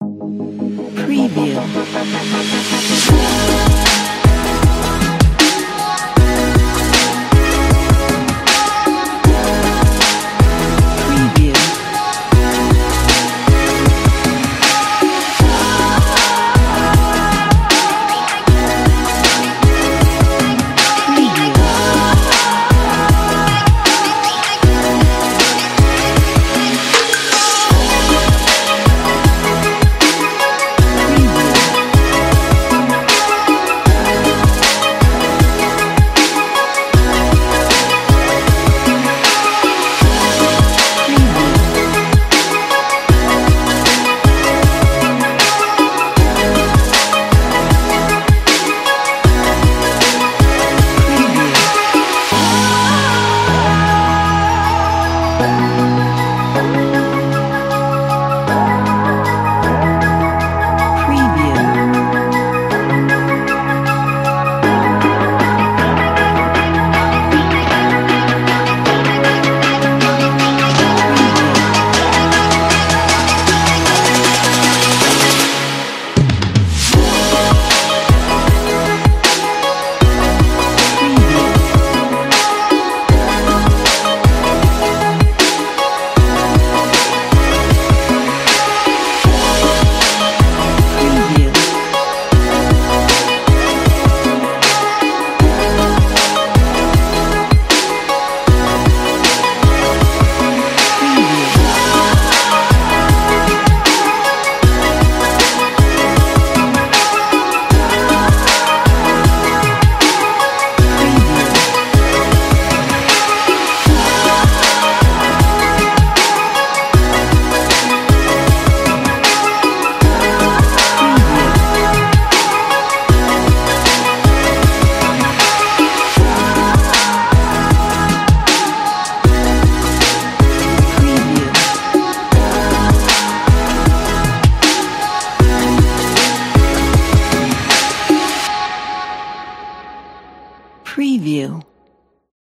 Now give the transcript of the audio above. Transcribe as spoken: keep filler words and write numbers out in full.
Preview. Preview.